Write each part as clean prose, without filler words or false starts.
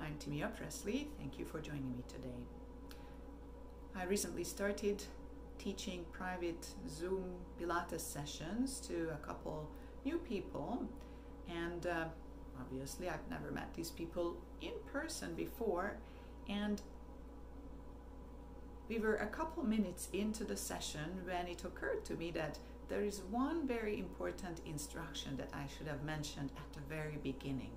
Hi, I'm Timea Presley. Thank you for joining me today. I recently started teaching private Zoom Pilates sessions to a couple new people, and obviously I've never met these people in person before, and we were a couple minutes into the session when it occurred to me that there is one very important instruction that I should have mentioned at the very beginning.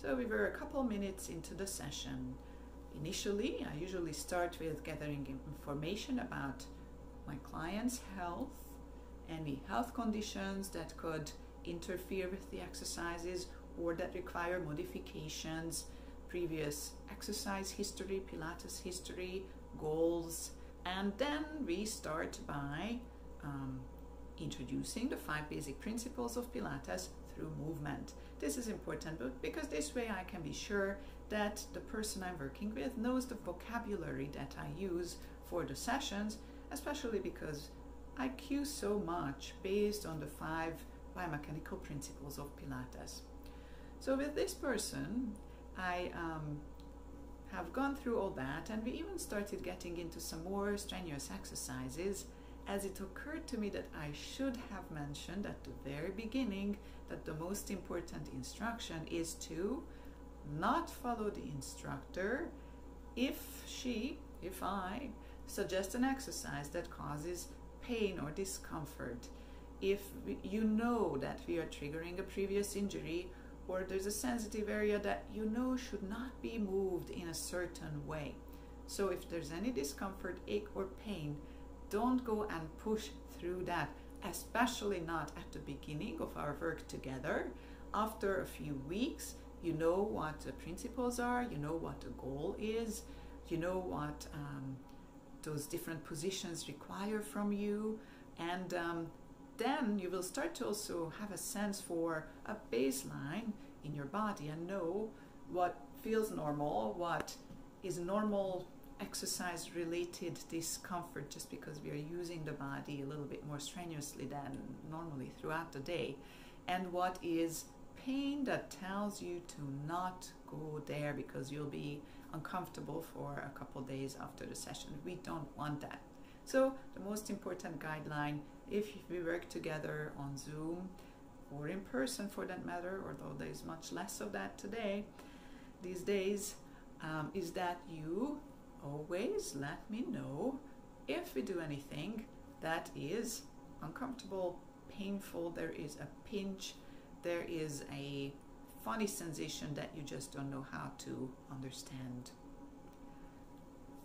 So we were a couple minutes into the session. Initially, I usually start with gathering information about my client's health, any health conditions that could interfere with the exercises or that require modifications, previous exercise history, Pilates history, goals, and then we start by introducing the five basic principles of Pilates through movement. This is important because this way I can be sure that the person I'm working with knows the vocabulary that I use for the sessions, especially because I cue so much based on the five biomechanical principles of Pilates. So with this person, I have gone through all that, and we even started getting into some more strenuous exercises, as it occurred to me that I should have mentioned at the very beginning that the most important instruction is to not follow the instructor if I suggest an exercise that causes pain or discomfort, if you know that we are triggering a previous injury, or there's a sensitive area that you know should not be moved in a certain way. So if there's any discomfort, ache or pain, don't go and push through that, especially not at the beginning of our work together. After a few weeks, you know what the principles are, you know what the goal is, you know what those different positions require from you, and then you will start to also have a sense for a baseline in your body and know what feels normal, what is normal exercise-related discomfort, just because we are using the body a little bit more strenuously than normally throughout the day, and what is pain that tells you to not go there because you'll be uncomfortable for a couple days after the session. We don't want that. So the most important guideline, if we work together on Zoom or in person for that matter, although there is much less of that today, these days, is that you always let me know if we do anything that is uncomfortable, painful, there is a pinch, there is a funny sensation that you just don't know how to understand.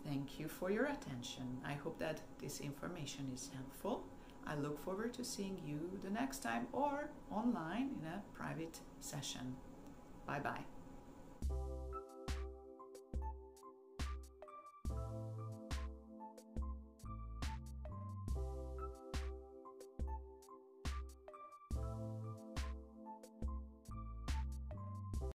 Thank you for your attention. I hope that this information is helpful. I look forward to seeing you the next time or online in a private session. Bye-bye.